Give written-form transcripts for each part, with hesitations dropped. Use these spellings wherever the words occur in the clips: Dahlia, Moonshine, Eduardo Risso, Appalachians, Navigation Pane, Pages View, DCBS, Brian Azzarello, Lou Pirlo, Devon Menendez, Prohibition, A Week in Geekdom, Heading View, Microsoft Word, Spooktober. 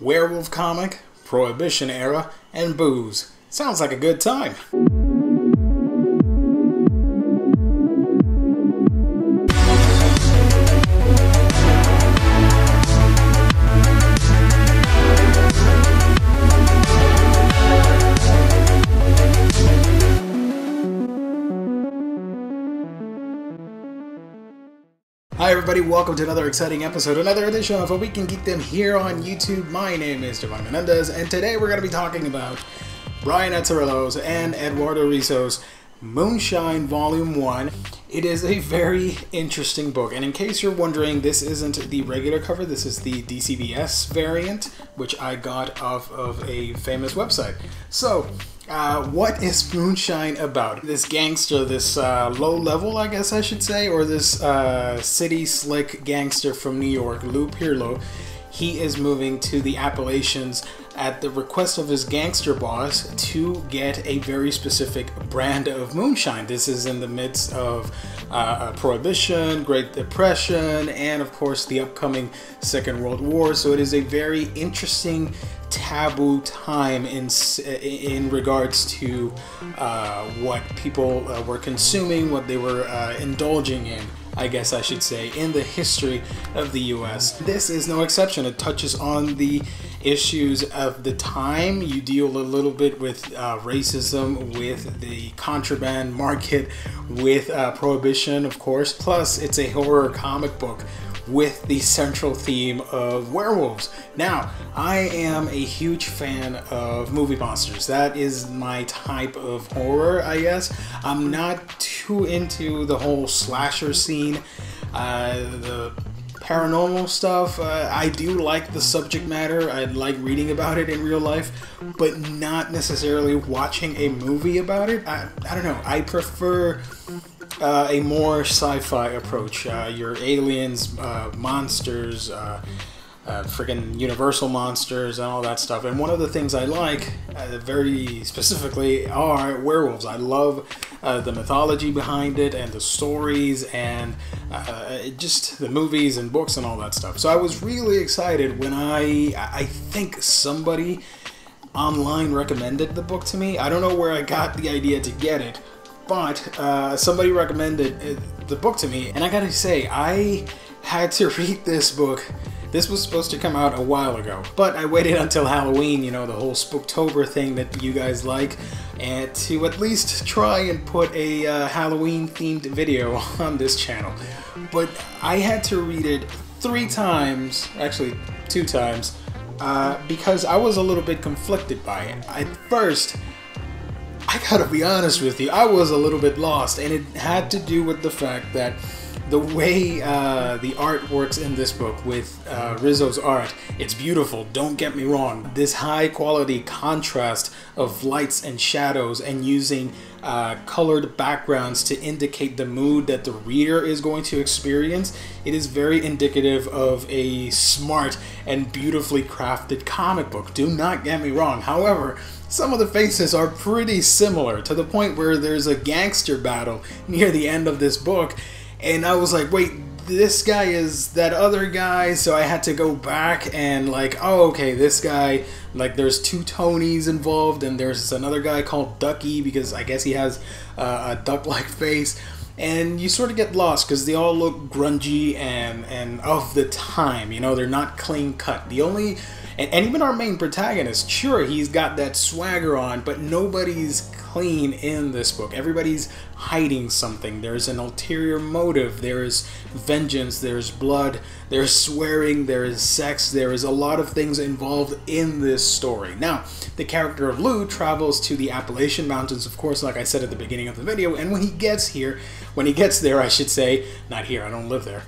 werewolf comic, Prohibition era, and booze. Sounds like a good time. Hi everybody, welcome to another exciting episode, another edition of A Week in Geekdom here on YouTube. My name is Devon Menendez, and today we're going to be talking about Brian Azzarello's and Eduardo Risso's Moonshine Volume 1. It is a very interesting book, and in case you're wondering, this isn't the regular cover, this is the DCBS variant, which I got off of a famous website. So, what is Moonshine about? This gangster, this low level, I guess I should say, or this city slick gangster from New York, Lou Pirlo, he is moving to the Appalachians at the request of his gangster boss to get a very specific brand of moonshine. This is in the midst of Prohibition, Great Depression, and of course the upcoming Second World War. So it is a very interesting taboo time in regards to what people were consuming, what they were indulging in, I guess I should say, in the history of the US. This is no exception. It touches on the issues of the time. You deal a little bit with racism, with the contraband market, with Prohibition, of course. Plus, it's a horror comic book with the central theme of werewolves. Now, I am a huge fan of movie monsters. That is my type of horror, I guess. I'm not too into the whole slasher scene, the paranormal stuff. I do like the subject matter. I like reading about it in real life, but not necessarily watching a movie about it. I don't know. I prefer a more sci-fi approach. Your aliens, monsters, friggin' universal monsters and all that stuff. And one of the things I like very specifically are werewolves. I love the mythology behind it and the stories and just the movies and books and all that stuff. So I was really excited when I think somebody online recommended the book to me. I don't know where I got the idea to get it, but somebody recommended the book to me, and I gotta say, I had to read this book. This was supposed to come out a while ago, but I waited until Halloween, you know, the whole Spooktober thing that you guys like, and to at least try and put a Halloween-themed video on this channel. But I had to read it 3 times, actually 2 times, because I was a little bit conflicted by it. At first, I gotta be honest with you, I was a little bit lost, and it had to do with the fact that the way the art works in this book with Risso's art, it's beautiful, don't get me wrong. This high quality contrast of lights and shadows and using colored backgrounds to indicate the mood that the reader is going to experience, it is very indicative of a smart and beautifully crafted comic book. Do not get me wrong. However, some of the faces are pretty similar to the point where there's a gangster battle near the end of this book. And I was like, wait, this guy is that other guy, so I had to go back and like, oh, okay, this guy, like there's 2 Tonys involved, and there's another guy called Ducky, because I guess he has a duck-like face, and you sort of get lost, because they all look grungy and of the time, you know, they're not clean cut. The only, and even our main protagonist, sure, he's got that swagger on, but nobody's clean in this book. Everybody's hiding something. There's an ulterior motive. There is vengeance. There's blood. There's swearing. There is sex. There is a lot of things involved in this story. Now, the character of Lou travels to the Appalachian Mountains, of course, like I said at the beginning of the video, and when he gets here, when he gets there, I should say, not here, I don't live there,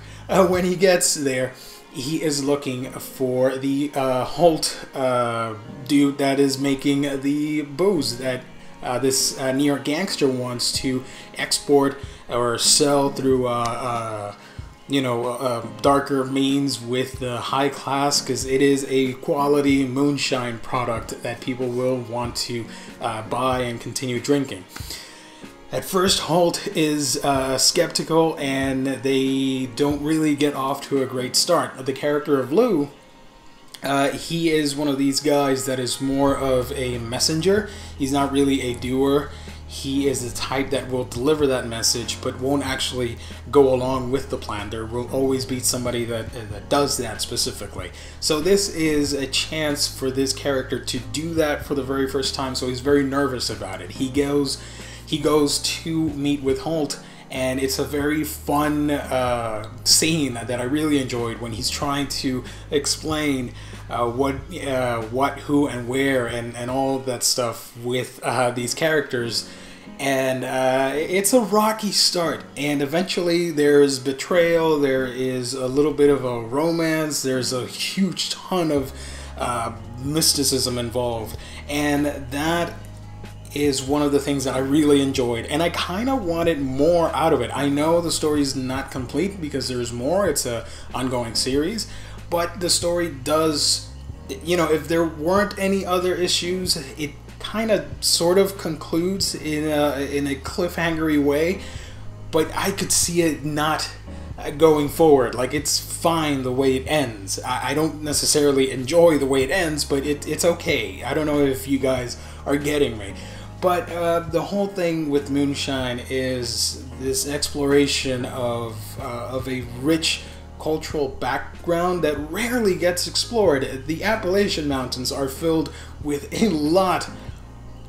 when he gets there, he is looking for the Holt dude that is making the booze that this New York gangster wants to export or sell through you know, darker means with the high class, because it is a quality moonshine product that people will want to buy and continue drinking. At first, Holt is skeptical, and they don't really get off to a great start. The character of Lou He is one of these guys that is more of a messenger. He's not really a doer. He is the type that will deliver that message but won't actually go along with the plan. There will always be somebody that does that specifically. So this is a chance for this character to do that for the very first time, so he's very nervous about it. He goes to meet with Holt, and it's a very fun scene that I really enjoyed when he's trying to explain what, who, and where, and all of that stuff with these characters. And it's a rocky start, and eventually there's betrayal, there is a little bit of a romance, there's a huge ton of mysticism involved, and that is one of the things that I really enjoyed, and I kind of wanted more out of it. I know the story's not complete because there's more, it's an ongoing series, but the story does, you know, if there weren't any other issues, it kind of sort of concludes in a cliffhangery way, but I could see it not going forward. Like, it's fine the way it ends. I don't necessarily enjoy the way it ends, but it's okay. I don't know if you guys are getting me. But the whole thing with Moonshine is this exploration of a rich cultural background that rarely gets explored. The Appalachian Mountains are filled with a lot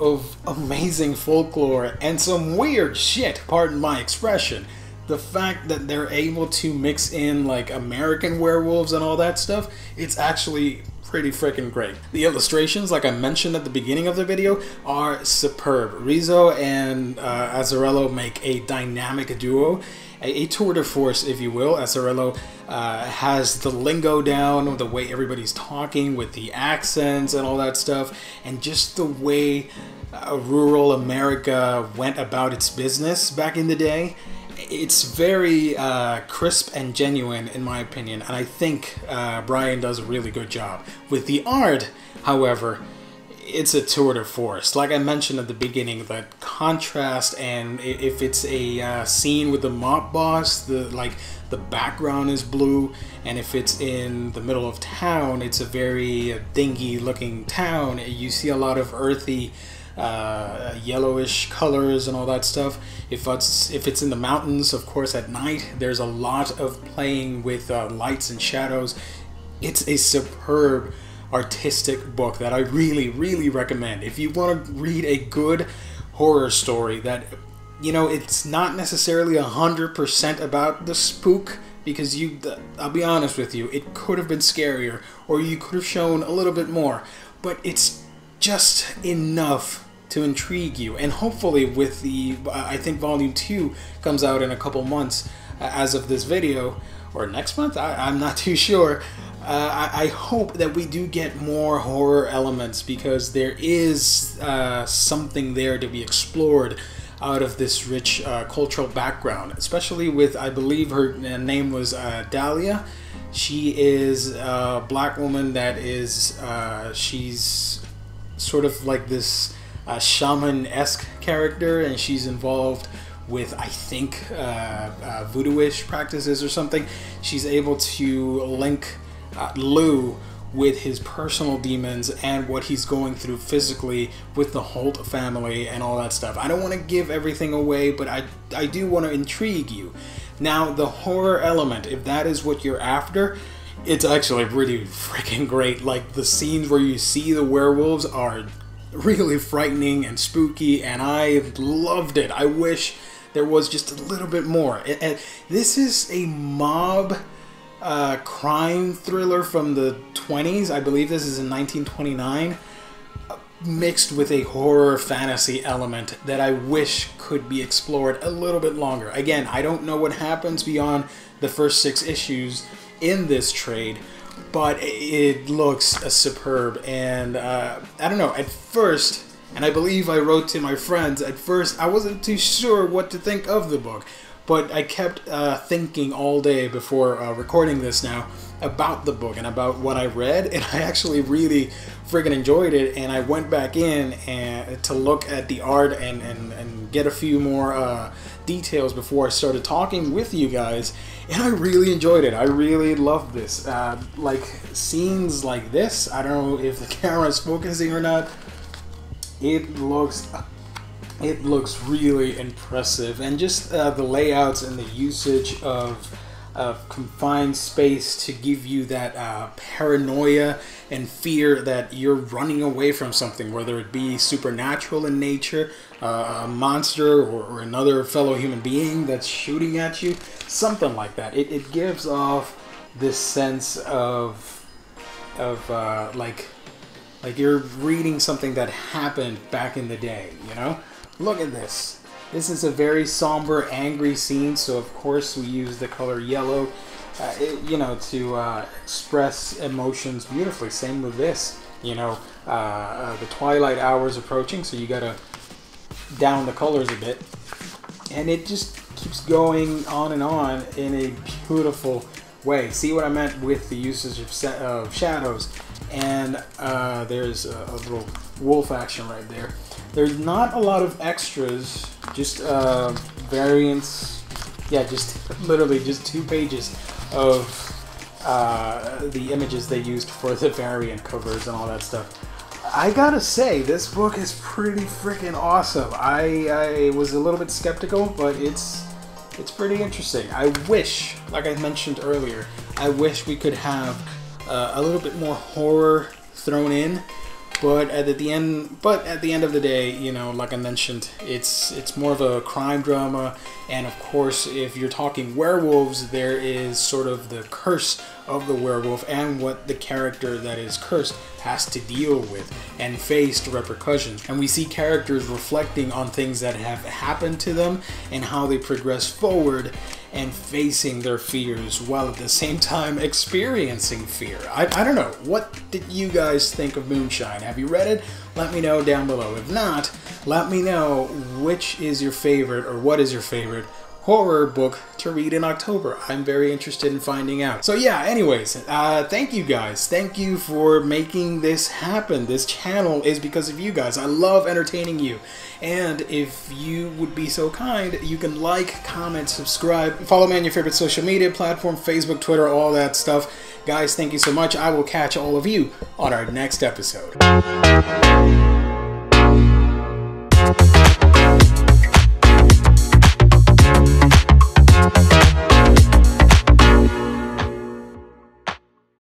of amazing folklore and some weird shit, pardon my expression. The fact that they're able to mix in like American werewolves and all that stuff, it's actually pretty freaking great. The illustrations, like I mentioned at the beginning of the video, are superb. Risso and Azzarello make a dynamic duo, a tour de force, if you will. Azzarello has the lingo down, the way everybody's talking with the accents and all that stuff, and just the way rural America went about its business back in the day. It's very crisp and genuine, in my opinion, and I think Brian does a really good job. With the art, however, it's a tour de force. Like I mentioned at the beginning, that contrast, and if it's a scene with the mob boss, the background is blue, and if it's in the middle of town, it's a very dingy-looking town. You see a lot of earthy, yellowish colors and all that stuff. If it's in the mountains, of course, at night, there's a lot of playing with lights and shadows. It's a superb artistic book that I really, really recommend. If you want to read a good horror story that, you know, it's not necessarily 100% about the spook, because I'll be honest with you, it could have been scarier, or you could have shown a little bit more, but it's just enough to intrigue you. And hopefully with the, I think volume 2 comes out in a couple months as of this video, or next month, I'm not too sure. I hope that we do get more horror elements, because there is something there to be explored out of this rich cultural background, especially with, I believe her name was Dahlia. She is a black woman that is, she's sort of like this shaman-esque character, and she's involved with, I think, voodooish practices or something. She's able to link Lou with his personal demons and what he's going through physically with the Holt family and all that stuff. I don't want to give everything away, but I do want to intrigue you. Now, the horror element, if that is what you're after, it's actually pretty freaking great. Like, the scenes where you see the werewolves are really frightening and spooky, and I loved it. I wish there was just a little bit more. And this is a mob crime thriller from the 20s. I believe this is in 1929, mixed with a horror fantasy element that I wish could be explored a little bit longer. Again, I don't know what happens beyond the first 6 issues in this trade, but it looks superb. And I don't know, at first, and I believe I wrote to my friends, at first I wasn't too sure what to think of the book, but I kept thinking all day before recording this now about the book and about what I read, and I actually really friggin' enjoyed it. And I went back in to look at the art and get a few more details before I started talking with you guys, and I really enjoyed it. I really loved this. Like, scenes like this, I don't know if the camera is focusing or not, it looks really impressive. And just the layouts and the usage of confined space to give you that paranoia and fear that you're running away from something, whether it be supernatural in nature, a monster, or another fellow human being that's shooting at you, something like that. It gives off this sense of like you're reading something that happened back in the day, you know? Look at this. This is a very somber, angry scene, so of course we use the color yellow, you know, to express emotions beautifully. Same with this, you know, the twilight hour is approaching, so you gotta down the colors a bit. And it just keeps going on in a beautiful way. See what I meant with the usage of shadows? And there's a little wolf action right there. There's not a lot of extras, just variants. Yeah, just literally just 2 pages of the images they used for the variant covers and all that stuff. I gotta say, this book is pretty freaking awesome. I was a little bit skeptical, but it's pretty interesting. I wish, like I mentioned earlier, I wish we could have a little bit more horror thrown in, but at the end of the day, you know, like I mentioned, it's more of a crime drama, and of course, if you're talking werewolves, there is sort of the curse of the werewolf and what the character that is cursed has to deal with and face repercussions. And we see characters reflecting on things that have happened to them and how they progress forward and facing their fears while at the same time experiencing fear. I don't know. What did you guys think of Moonshine? Have you read it? Let me know down below. If not, let me know which is your favorite, or what is your favorite horror book to read in October. I'm very interested in finding out. So yeah, anyways, thank you guys. Thank you for making this happen. This channel is because of you guys. I love entertaining you. And if you would be so kind, you can like, comment, subscribe, follow me on your favorite social media platform, Facebook, Twitter, all that stuff. Guys, thank you so much. I will catch all of you on our next episode.